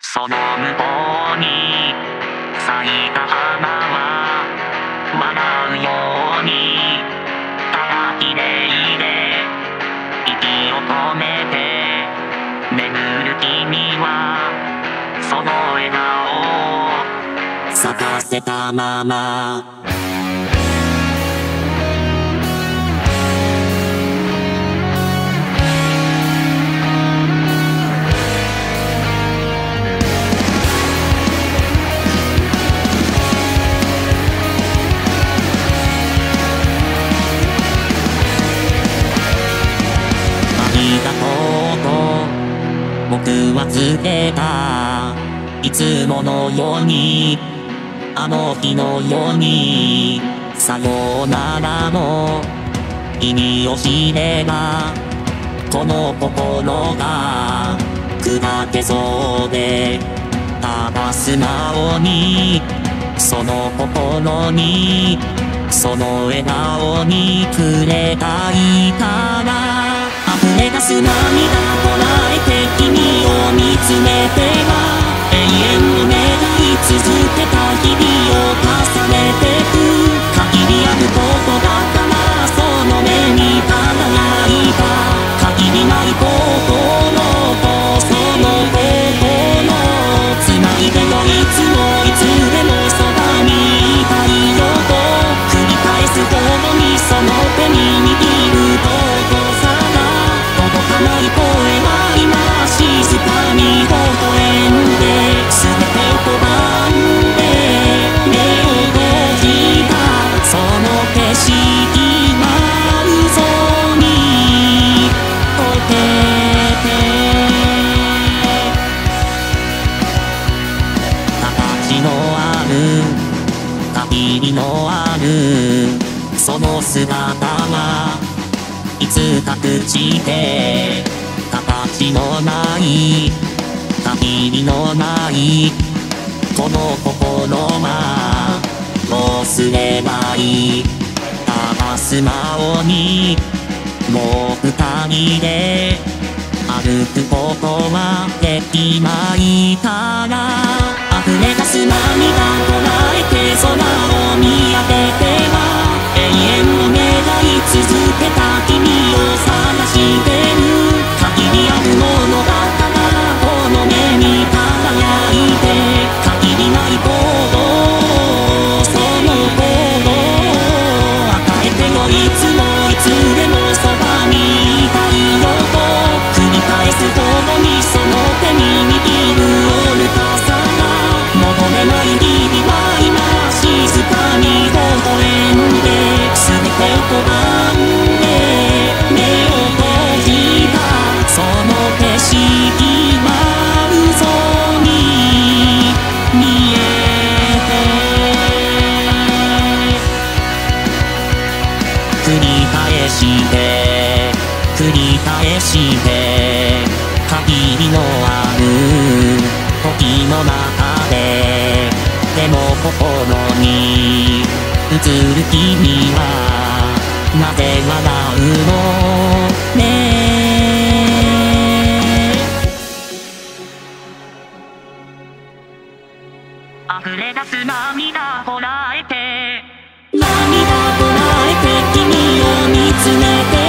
その向こうに咲いた花は笑うようにただ綺麗で息を止めて眠る君はその笑顔を咲かせたまま僕はつけたいつものようにあの日のようにさよならの意味を知ればこの心が砕けそうでただ素直にその心にその笑顔に触れたいから溢れ出す涙こらえて君を見つめては永遠に願い続けた日々を重ねてく限りあることだからその目に輝いた限りない心とその心つないでよいつもいつでもそばにいたいよと繰り返すほどにその手に握ると届かない声は今静かに微笑んで全てを受け止め目を閉じたその景色が嘘に溶けて形のある限りのあるその姿がいつか朽ちて形のない限りのないこの心はどうすればいいただ素直にもう二人で歩くことはできないから溢れ出す涙こらえて空を見上げて永遠に願い続けた君を探してる限りあるものだからこの目に輝いて限りない行動その行動を与えてよいつもいつでもそばにいたいよと繰り返すほどにその手に握る愚かさが求めない日々は今静かに微笑んで全てを拒んで目を閉じたその景色は嘘に見えて繰り返して繰り返して限りのある時の中ででも心に映る君はなぜ笑うのね溢れ出す涙こらえて君を見つめて